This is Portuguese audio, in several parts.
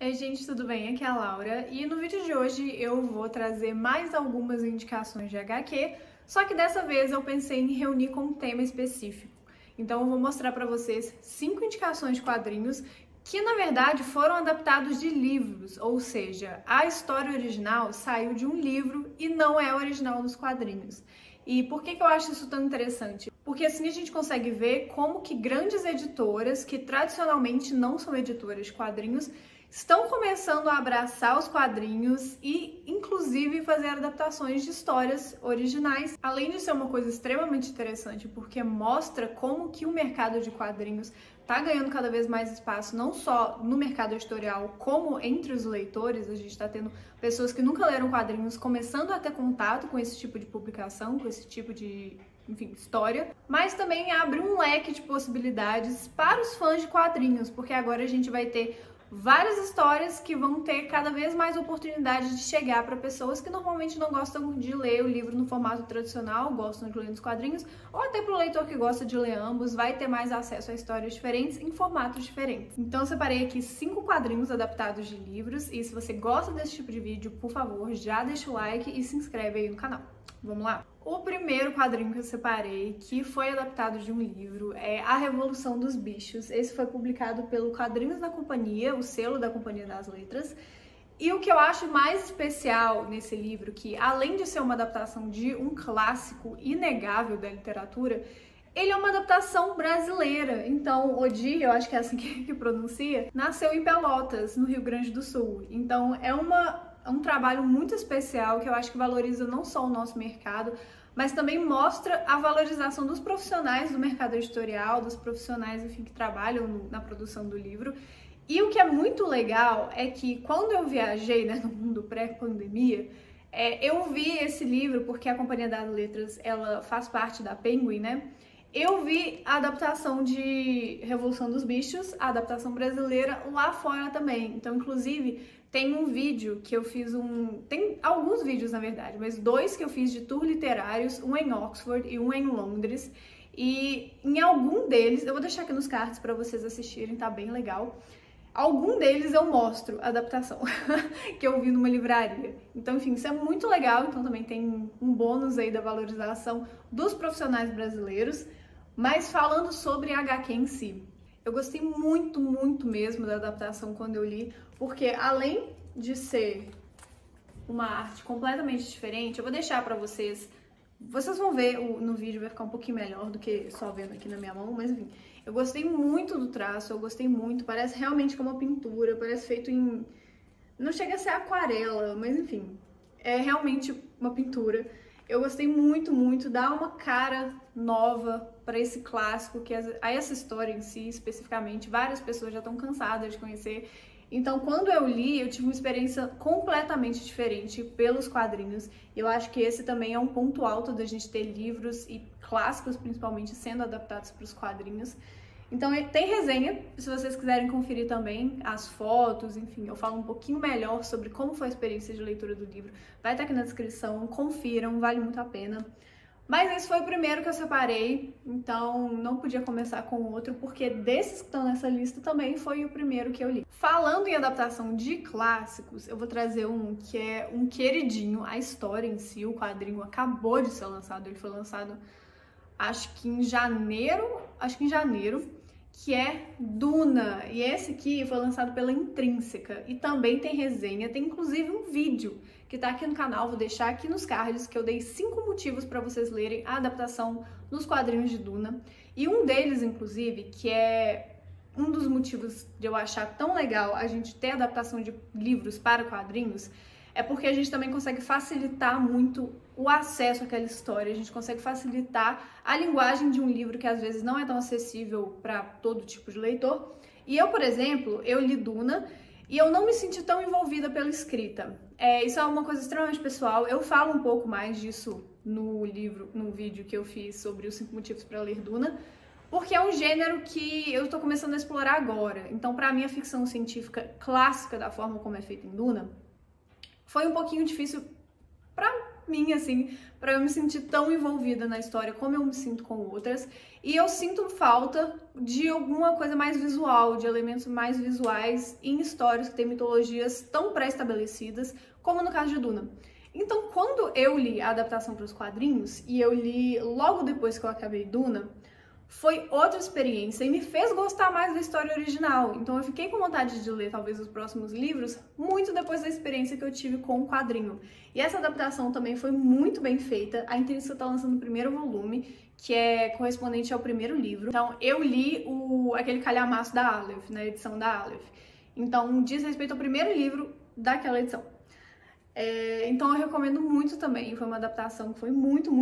Ei gente, tudo bem? Aqui é a Laura e no vídeo de hoje eu vou trazer mais algumas indicações de HQ, só que dessa vez eu pensei em reunir com um tema específico. Então eu vou mostrar para vocês 5 indicações de quadrinhos que na verdade foram adaptados de livros, ou seja, a história original saiu de um livro e não é original nos quadrinhos. E por que eu acho isso tão interessante? Porque assim a gente consegue ver como que grandes editoras, que tradicionalmente não são editoras de quadrinhos, estão começando a abraçar os quadrinhos e, inclusive, fazer adaptações de histórias originais. Além de ser uma coisa extremamente interessante, porque mostra como que o mercado de quadrinhos está ganhando cada vez mais espaço, não só no mercado editorial, como entre os leitores. A gente está tendo pessoas que nunca leram quadrinhos começando a ter contato com esse tipo de publicação, com esse tipo de, enfim, história, mas também abre um leque de possibilidades para os fãs de quadrinhos, porque agora a gente vai ter várias histórias que vão ter cada vez mais oportunidade de chegar para pessoas que normalmente não gostam de ler o livro no formato tradicional, gostam de ler nos quadrinhos, ou até para o leitor que gosta de ler ambos, vai ter mais acesso a histórias diferentes em formatos diferentes. Então eu separei aqui 5 quadrinhos adaptados de livros e se você gosta desse tipo de vídeo, por favor, já deixa o like e se inscreve aí no canal. Vamos lá? O primeiro quadrinho que eu separei, que foi adaptado de um livro, é A Revolução dos Bichos. Esse foi publicado pelo Quadrinhos da Companhia, o selo da Companhia das Letras. E o que eu acho mais especial nesse livro, que além de ser uma adaptação de um clássico inegável da literatura, ele é uma adaptação brasileira. Então, Odile, eu acho que é assim que pronuncia, nasceu em Pelotas, no Rio Grande do Sul. Então, é um trabalho muito especial que eu acho que valoriza não só o nosso mercado, mas também mostra a valorização dos profissionais do mercado editorial, dos profissionais, enfim, que trabalham na produção do livro. E o que é muito legal é que quando eu viajei, né, no mundo pré-pandemia, eu vi esse livro, porque a Companhia das Letras, ela faz parte da Penguin, né? Eu vi a adaptação de Revolução dos Bichos, a adaptação brasileira, lá fora também. Então, inclusive, tem um vídeo que eu fiz tem alguns vídeos, na verdade, mas 2 que eu fiz de tour literários, um em Oxford e um em Londres. E em algum deles, eu vou deixar aqui nos cards para vocês assistirem, tá bem legal. Algum deles eu mostro a adaptação que eu vi numa livraria. Então, enfim, isso é muito legal. Então também tem um bônus aí da valorização dos profissionais brasileiros. Mas falando sobre a HQ em si, eu gostei muito, muito mesmo da adaptação quando eu li, porque além de ser uma arte completamente diferente, eu vou deixar pra vocês, vocês vão ver no vídeo, vai ficar um pouquinho melhor do que só vendo aqui na minha mão, mas enfim. Eu gostei muito do traço, eu gostei muito, parece realmente como uma pintura, parece feito em... Não chega a ser aquarela, mas enfim, é realmente uma pintura. Eu gostei muito, muito, dá uma cara nova para esse clássico, que a essa história em si, especificamente, várias pessoas já estão cansadas de conhecer. Então, quando eu li, eu tive uma experiência completamente diferente pelos quadrinhos. Eu acho que esse também é um ponto alto da gente ter livros e clássicos, principalmente, sendo adaptados para os quadrinhos. Então, tem resenha, se vocês quiserem conferir também as fotos, enfim, eu falo um pouquinho melhor sobre como foi a experiência de leitura do livro. Vai estar aqui na descrição, confiram, vale muito a pena. Mas esse foi o primeiro que eu separei, então não podia começar com o outro, porque desses que estão nessa lista também foi o primeiro que eu li. Falando em adaptação de clássicos, eu vou trazer um que é um queridinho, a história em si, o quadrinho acabou de ser lançado, ele foi lançado acho que em janeiro, que é Duna, e esse aqui foi lançado pela Intrínseca, e também tem resenha, tem inclusive um vídeo que tá aqui no canal, vou deixar aqui nos cards, que eu dei 5 motivos para vocês lerem a adaptação nos quadrinhos de Duna, e um deles, inclusive, que é um dos motivos de eu achar tão legal a gente ter adaptação de livros para quadrinhos, é porque a gente também consegue facilitar muito o acesso àquela história, a gente consegue facilitar a linguagem de um livro que às vezes não é tão acessível para todo tipo de leitor. E eu, por exemplo, eu li Duna e eu não me senti tão envolvida pela escrita. Isso é uma coisa extremamente pessoal, eu falo um pouco mais disso no vídeo que eu fiz sobre os 5 motivos para ler Duna, porque é um gênero que eu estou começando a explorar agora. Então, para mim, a ficção científica clássica da forma como é feita em Duna foi um pouquinho difícil pra mim, assim, pra eu me sentir tão envolvida na história como eu me sinto com outras. E eu sinto falta de alguma coisa mais visual, de elementos mais visuais em histórias que têm mitologias tão pré-estabelecidas, como no caso de Duna. Então, quando eu li a adaptação para os quadrinhos, e eu li logo depois que eu acabei Duna, foi outra experiência e me fez gostar mais da história original. Então eu fiquei com vontade de ler talvez os próximos livros muito depois da experiência que eu tive com o quadrinho. E essa adaptação também foi muito bem feita. A Intrínseca está lançando o primeiro volume, que é correspondente ao primeiro livro. Então eu li aquele calhamaço da Aleph, na edição da Aleph. Então diz respeito ao primeiro livro daquela edição. Então eu recomendo muito também, foi uma adaptação que foi muito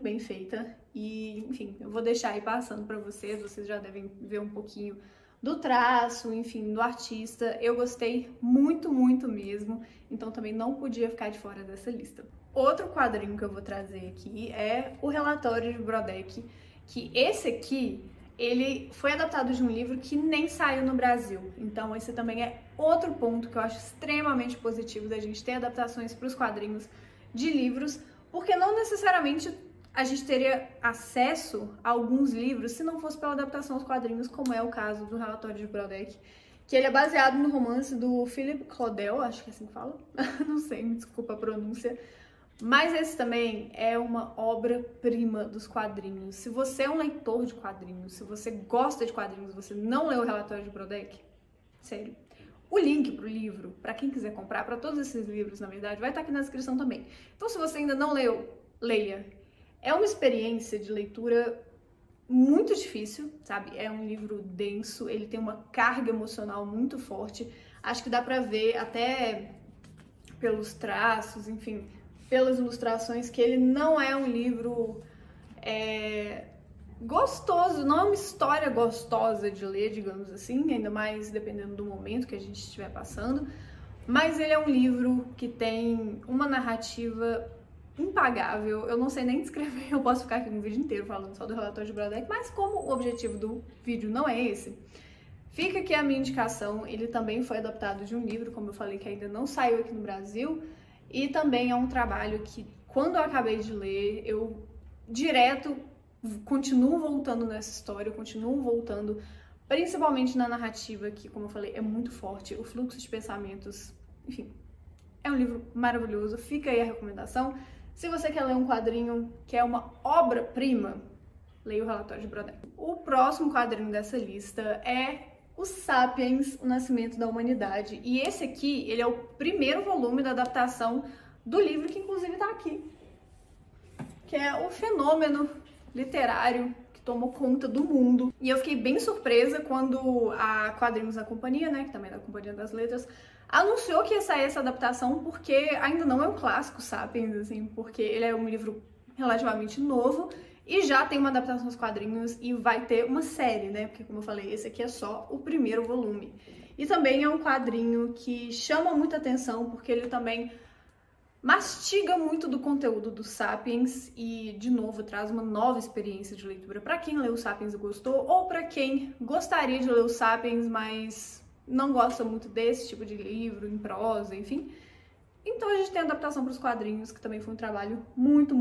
bem feita. E, enfim, eu vou deixar aí passando pra vocês, vocês já devem ver um pouquinho do traço, enfim, do artista. Eu gostei muito mesmo, então também não podia ficar de fora dessa lista. Outro quadrinho que eu vou trazer aqui é O Relatório de Brodeck, que esse aqui, ele foi adaptado de um livro que nem saiu no Brasil. Então esse também é outro ponto que eu acho extremamente positivo da gente ter adaptações para os quadrinhos de livros, porque não necessariamente a gente teria acesso a alguns livros se não fosse pela adaptação aos quadrinhos, como é o caso do Relatório de Brodeck, que ele é baseado no romance do Philippe Claudel, acho que é assim que fala, não sei, me desculpa a pronúncia. Mas esse também é uma obra-prima dos quadrinhos. Se você é um leitor de quadrinhos, se você gosta de quadrinhos, você não leu o Relatório de Brodeck, sério. O link pro livro, para quem quiser comprar, para todos esses livros, na verdade, vai estar aqui na descrição também. Então, se você ainda não leu, leia. É uma experiência de leitura muito difícil, sabe? É um livro denso, ele tem uma carga emocional muito forte. Acho que dá pra ver até pelos traços, enfim, pelas ilustrações, que ele não é um livro gostoso, não é uma história gostosa de ler, digamos assim, ainda mais dependendo do momento que a gente estiver passando, mas ele é um livro que tem uma narrativa impagável, eu não sei nem descrever, eu posso ficar aqui no vídeo inteiro falando só do Relatório de Brodeck, mas como o objetivo do vídeo não é esse, fica aqui a minha indicação. Ele também foi adaptado de um livro, como eu falei, que ainda não saiu aqui no Brasil, e também é um trabalho que, quando eu acabei de ler, eu direto continuo voltando nessa história, eu continuo voltando principalmente na narrativa, que, como eu falei, é muito forte, o fluxo de pensamentos, enfim, é um livro maravilhoso, fica aí a recomendação. Se você quer ler um quadrinho que é uma obra-prima, leia o Relatório de Brodeck. O próximo quadrinho dessa lista é o Sapiens, o Nascimento da Humanidade. E esse aqui, ele é o primeiro volume da adaptação do livro que inclusive tá aqui, que é o fenômeno literário que tomou conta do mundo. E eu fiquei bem surpresa quando a Quadrinhos da Companhia, né, que também é da Companhia das Letras, anunciou que ia sair essa adaptação, porque ainda não é um clássico Sapiens, assim, porque ele é um livro relativamente novo, e já tem uma adaptação aos quadrinhos e vai ter uma série, né? Porque, como eu falei, esse aqui é só o primeiro volume. E também é um quadrinho que chama muita atenção, porque ele também mastiga muito do conteúdo do Sapiens e, de novo, traz uma nova experiência de leitura para quem leu o Sapiens e gostou, ou para quem gostaria de ler o Sapiens, mas não gosta muito desse tipo de livro, em prosa, enfim. Então a gente tem a adaptação para os quadrinhos, que também foi um trabalho muito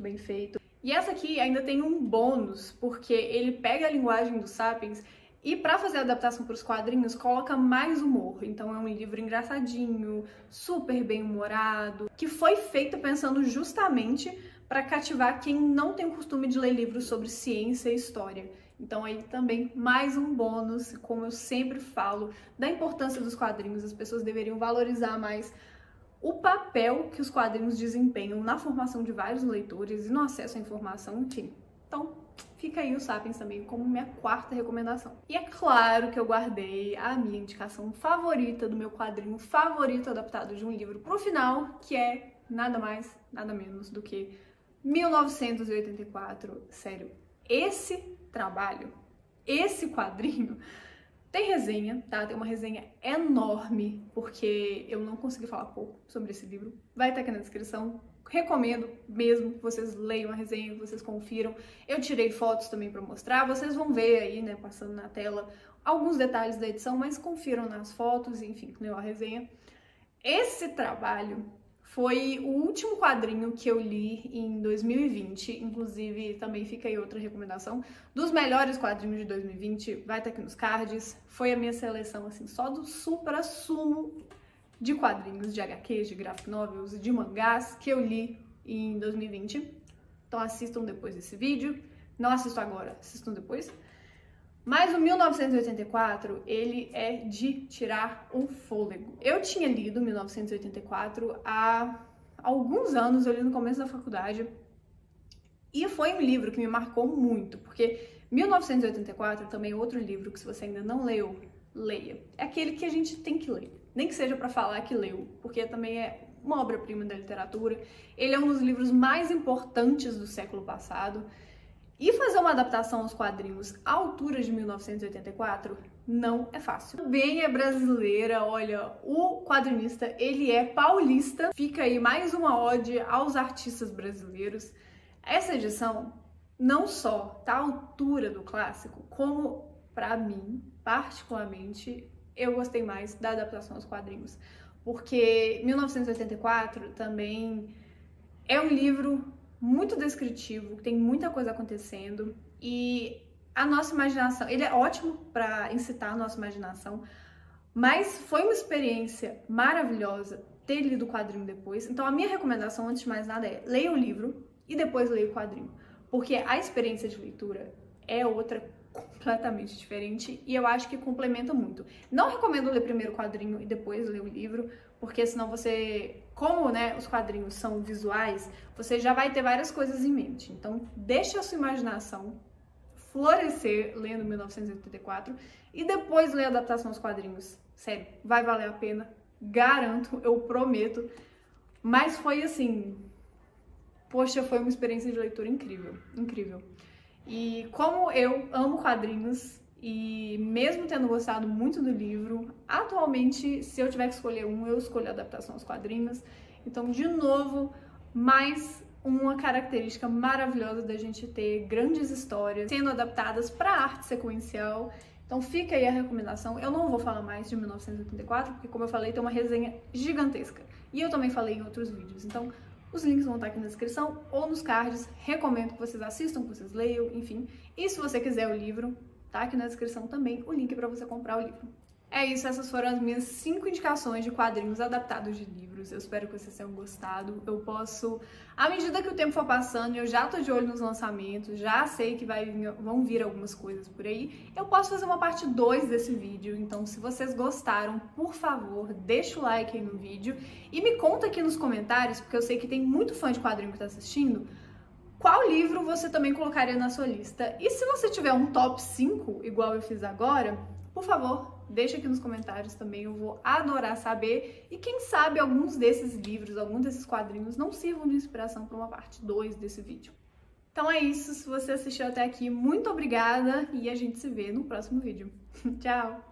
bem feito. E essa aqui ainda tem um bônus, porque ele pega a linguagem do Sapiens e, pra fazer a adaptação pros quadrinhos, coloca mais humor. Então é um livro engraçadinho, super bem-humorado, que foi feito pensando justamente pra cativar quem não tem o costume de ler livros sobre ciência e história. Então aí também mais um bônus, como eu sempre falo, da importância dos quadrinhos. As pessoas deveriam valorizar mais o papel que os quadrinhos desempenham na formação de vários leitores e no acesso à informação, enfim. Então, fica aí o Sapiens também como minha quarta recomendação. E é claro que eu guardei a minha indicação favorita do meu quadrinho favorito adaptado de um livro pro final, que é nada mais, nada menos do que 1984. Sério, esse trabalho, esse quadrinho, tem resenha, tá? Tem uma resenha enorme, porque eu não consegui falar pouco sobre esse livro. Vai estar aqui na descrição. Recomendo mesmo que vocês leiam a resenha, que vocês confiram. Eu tirei fotos também pra mostrar. Vocês vão ver aí, né, passando na tela, alguns detalhes da edição, mas confiram nas fotos, enfim, leu a resenha. Esse trabalho Foi o último quadrinho que eu li em 2020, inclusive também fica aí outra recomendação dos melhores quadrinhos de 2020, vai estar aqui nos cards. Foi a minha seleção, assim, só do supra-sumo de quadrinhos, de HQs, de graphic novels, de mangás que eu li em 2020. Então assistam depois desse vídeo, não assistam agora, assistam depois. Mas o 1984, ele é de tirar o fôlego. Eu tinha lido 1984 há alguns anos, eu li no começo da faculdade, e foi um livro que me marcou muito, porque 1984 também é outro livro que, se você ainda não leu, leia. É aquele que a gente tem que ler, nem que seja para falar que leu, porque também é uma obra-prima da literatura. Ele é um dos livros mais importantes do século passado. E fazer uma adaptação aos quadrinhos à altura de 1984 não é fácil. Também é brasileira, olha, o quadrinista, ele é paulista. Fica aí mais uma ode aos artistas brasileiros. Essa edição não só tá à altura do clássico, como, pra mim, particularmente, eu gostei mais da adaptação aos quadrinhos. Porque 1984 também é um livro muito descritivo, tem muita coisa acontecendo, e a nossa imaginação, ele é ótimo para incitar a nossa imaginação, mas foi uma experiência maravilhosa ter lido o quadrinho depois. Então a minha recomendação, antes de mais nada, é leia o livro e depois leia o quadrinho, porque a experiência de leitura é outra completamente diferente e eu acho que complementa muito. Não recomendo ler primeiro o quadrinho e depois ler o livro, porque senão você, como, né, os quadrinhos são visuais, você já vai ter várias coisas em mente. Então, deixe a sua imaginação florescer lendo 1984 e depois ler a adaptação aos quadrinhos. Sério, vai valer a pena, garanto, eu prometo. Mas foi assim, poxa, foi uma experiência de leitura incrível, incrível. E como eu amo quadrinhos, e mesmo tendo gostado muito do livro, atualmente, se eu tiver que escolher um, eu escolho a adaptação aos quadrinhos. Então, de novo, mais uma característica maravilhosa da gente ter grandes histórias sendo adaptadas para arte sequencial. Então fica aí a recomendação. Eu não vou falar mais de 1984, porque, como eu falei, tem uma resenha gigantesca. E eu também falei em outros vídeos. Então, os links vão estar aqui na descrição ou nos cards. Recomendo que vocês assistam, que vocês leiam, enfim. E se você quiser o livro, tá aqui na descrição também o link para você comprar o livro. É isso, essas foram as minhas 5 indicações de quadrinhos adaptados de livros. Eu espero que vocês tenham gostado. Eu posso, à medida que o tempo for passando, eu já tô de olho nos lançamentos, já sei que vão vir algumas coisas por aí. Eu posso fazer uma parte 2 desse vídeo, então se vocês gostaram, por favor, deixa o like aí no vídeo e me conta aqui nos comentários, porque eu sei que tem muito fã de quadrinho que tá assistindo, qual livro você também colocaria na sua lista. E se você tiver um top 5, igual eu fiz agora, por favor, deixa aqui nos comentários também, eu vou adorar saber. E quem sabe alguns desses livros, alguns desses quadrinhos não sirvam de inspiração para uma parte 2 desse vídeo. Então é isso, se você assistiu até aqui, muito obrigada e a gente se vê no próximo vídeo. Tchau!